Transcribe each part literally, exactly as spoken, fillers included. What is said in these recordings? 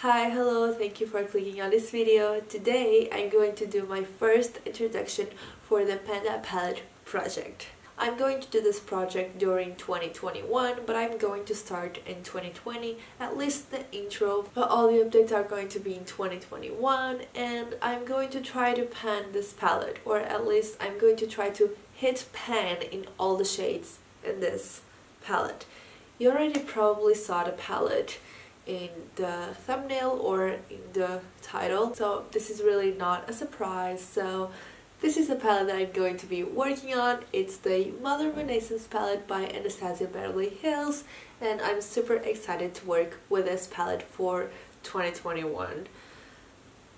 Hi, hello, thank you for clicking on this video. Today I'm going to do my first introduction for the Pan That Palette project. I'm going to do this project during twenty twenty-one, but I'm going to start in twenty twenty, at least the intro, but all the updates are going to be in twenty twenty-one, and I'm going to try to pan this palette, or at least I'm going to try to hit pan in all the shades in this palette. You already probably saw the palette in the thumbnail or in the title, so this is really not a surprise. So this is the palette that I'm going to be working on. It's the Modern Renaissance palette by Anastasia Beverly Hills, and I'm super excited to work with this palette for twenty twenty-one.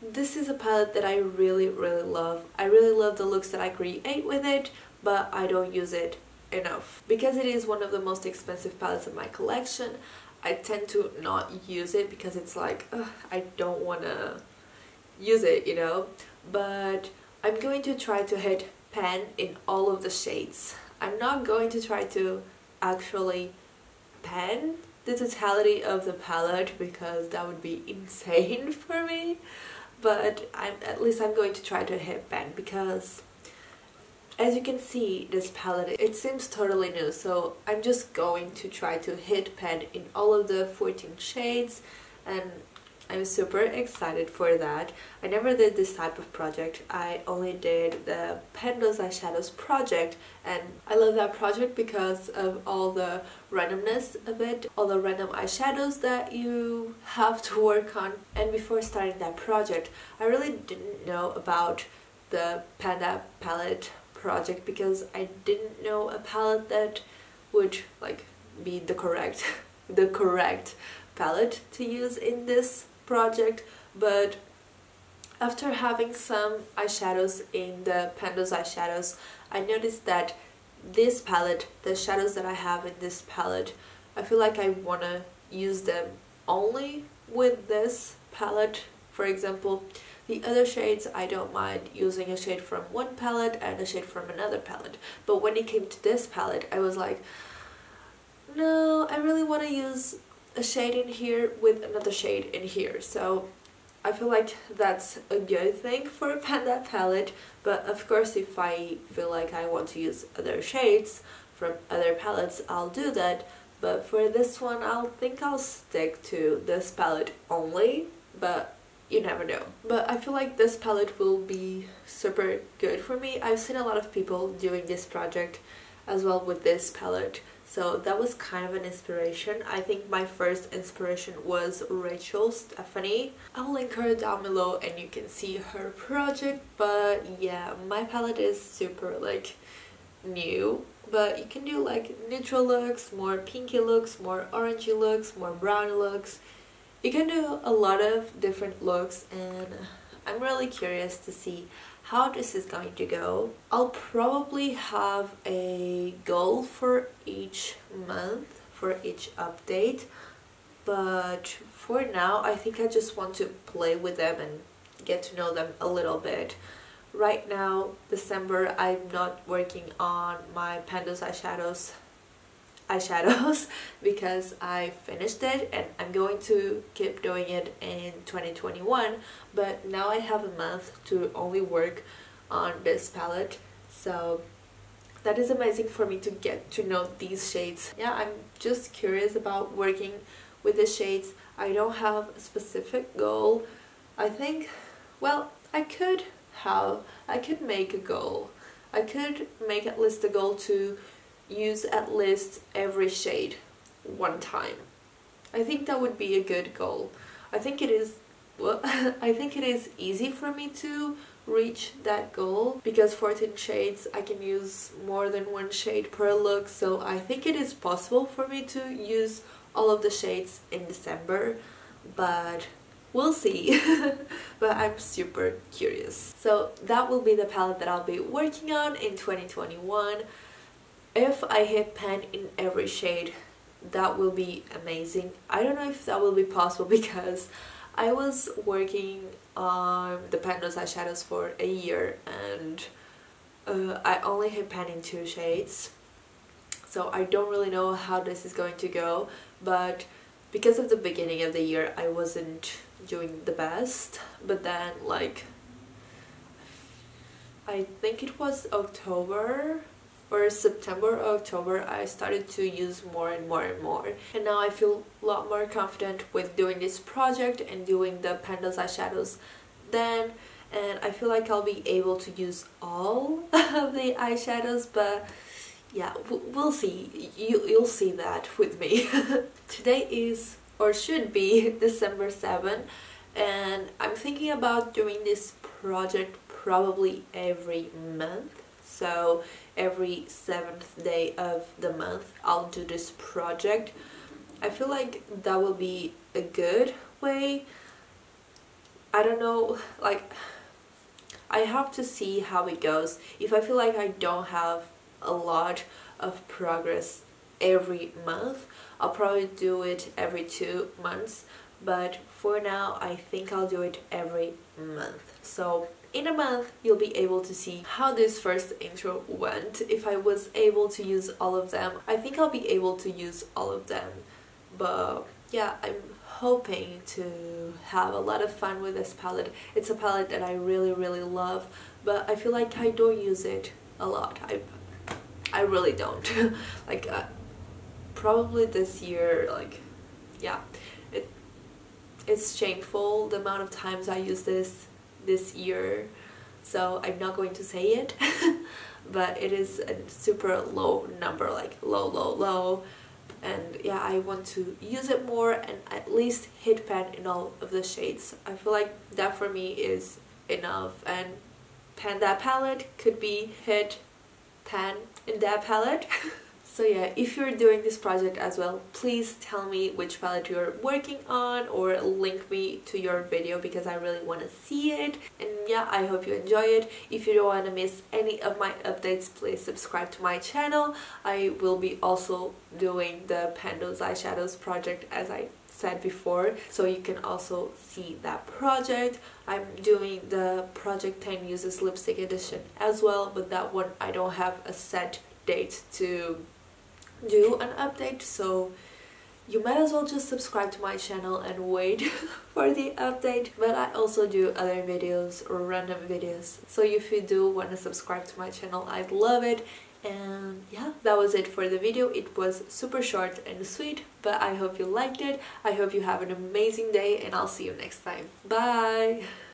This is a palette that I really really love. I really love the looks that I create with it, but I don't use it enough. Because it is one of the most expensive palettes in my collection, I tend to not use it because it's like, ugh, I don't want to use it, you know. But I'm going to try to hit pan in all of the shades. I'm not going to try to actually pan the totality of the palette because that would be insane for me, but I'm, at least I'm going to try to hit pan, because as you can see, this palette, it seems totally new, so I'm just going to try to hit pan in all of the fourteen shades, and I'm super excited for that. I never did this type of project. I only did the Pan Those Eyeshadows project, and I love that project because of all the randomness of it, all the random eyeshadows that you have to work on. And before starting that project, I really didn't know about the Pan That Palette project because I didn't know a palette that would like be the correct the correct palette to use in this project. But after having some eyeshadows in the Pan Those Eyeshadows, I noticed that this palette, the shadows that I have in this palette, I feel like I want to use them only with this palette. For example, the other shades, I don't mind using a shade from one palette and a shade from another palette. But when it came to this palette, I was like, no, I really want to use a shade in here with another shade in here. So I feel like that's a good thing for a Pan That palette. But of course, if I feel like I want to use other shades from other palettes, I'll do that. But for this one, I'll think I'll stick to this palette only. But you never know. But I feel like this palette will be super good for me. I've seen a lot of people doing this project as well with this palette, so that was kind of an inspiration. I think my first inspiration was Rachael Stephanie. I'll link her down below and you can see her project. But yeah, my palette is super like new, but you can do like neutral looks, more pinky looks, more orangey looks, more browny looks. You can do a lot of different looks, and I'm really curious to see how this is going to go. I'll probably have a goal for each month, for each update, but for now I think I just want to play with them and get to know them a little bit. Right now, December, I'm not working on my Pan Those Eyeshadows eyeshadows because I finished it, and I'm going to keep doing it in twenty twenty-one, but now I have a month to only work on this palette, so that is amazing for me to get to know these shades. Yeah, I'm just curious about working with the shades. I don't have a specific goal. I think, well, I could have, I could make a goal. I could make at least a goal to use at least every shade one time. I think that would be a good goal. I think it is well, I think it is easy for me to reach that goal because fourteen shades, I can use more than one shade per look, so I think it is possible for me to use all of the shades in December, but we'll see. But I'm super curious. So that will be the palette that I'll be working on in twenty twenty-one. If I hit pan in every shade, that will be amazing. I don't know if that will be possible because I was working on the Pan Those Eyeshadows for a year, and uh, I only hit pan in two shades. So I don't really know how this is going to go, but because of the beginning of the year I wasn't doing the best, but then like I think it was October or September or October I started to use more and more and more, and now I feel a lot more confident with doing this project and doing the Pan That eyeshadows then, and I feel like I'll be able to use all of the eyeshadows, but yeah, we'll see. You, you'll see that with me. Today is, or should be, December seventh, and I'm thinking about doing this project probably every month. So every seventh day of the month I'll do this project. I feel like that will be a good way. I don't know, like I have to see how it goes. If I feel like I don't have a lot of progress every month, I'll probably do it every two months, but for now I think I'll do it every month. So in a month you'll be able to see how this first intro went, if I was able to use all of them. I think I'll be able to use all of them, but yeah, I'm hoping to have a lot of fun with this palette. It's a palette that I really really love, but I feel like I don't use it a lot. I I really don't. Like uh, probably this year, like yeah, it it's shameful the amount of times I use this this year, so I'm not going to say it. But it is a super low number, like low low low, and yeah, I want to use it more and at least hit pan in all of the shades. I feel like that for me is enough, and Pan That palette could be hit pan in that palette. So yeah, if you're doing this project as well, please tell me which palette you're working on or link me to your video because I really want to see it. And yeah, I hope you enjoy it. If you don't want to miss any of my updates, please subscribe to my channel. I will be also doing the Pan That eyeshadows project as I said before, so you can also see that project. I'm doing the project ten uses lipstick edition as well, but that one I don't have a set date to do an update, so you might as well just subscribe to my channel and wait for the update. But I also do other videos or random videos, so if you do want to subscribe to my channel, I'd love it. And yeah, that was it for the video. It was super short and sweet, but I hope you liked it. I hope you have an amazing day, and I'll see you next time. Bye!